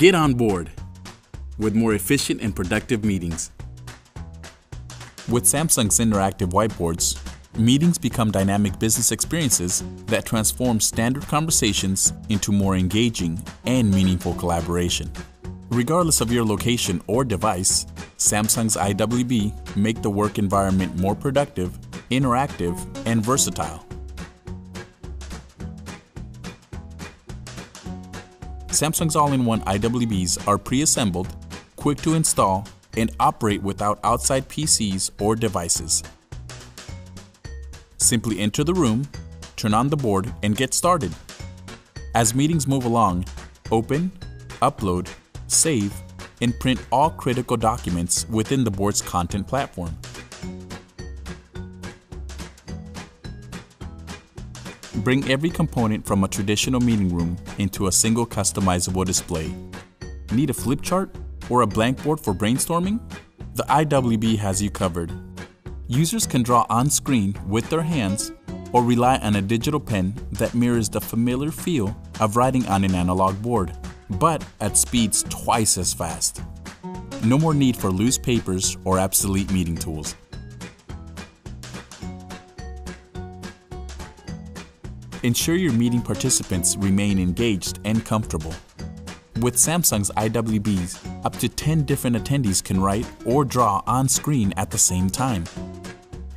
Get on board with more efficient and productive meetings. With Samsung's interactive whiteboards, meetings become dynamic business experiences that transform standard conversations into more engaging and meaningful collaboration. Regardless of your location or device, Samsung's IWB make the work environment more productive, interactive, and versatile. Samsung's all-in-one IWBs are pre-assembled, quick to install, and operate without outside PCs or devices. Simply enter the room, turn on the board, and get started. As meetings move along, open, upload, save, and print all critical documents within the board's content platform. Bring every component from a traditional meeting room into a single customizable display. Need a flip chart or a blank board for brainstorming? The IWB has you covered. Users can draw on screen with their hands or rely on a digital pen that mirrors the familiar feel of writing on an analog board, but at speeds twice as fast. No more need for loose papers or obsolete meeting tools. Ensure your meeting participants remain engaged and comfortable. With Samsung's IWBs, up to 10 different attendees can write or draw on screen at the same time.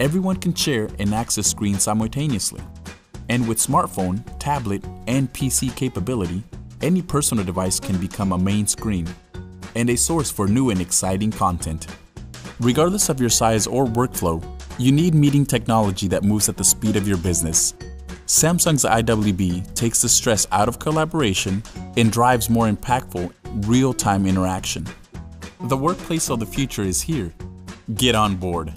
Everyone can share and access screen simultaneously. And with smartphone, tablet, and PC capability, any personal device can become a main screen and a source for new and exciting content. Regardless of your size or workflow, you need meeting technology that moves at the speed of your business. Samsung's IWB takes the stress out of collaboration and drives more impactful, real-time interaction. The workplace of the future is here. Get on board.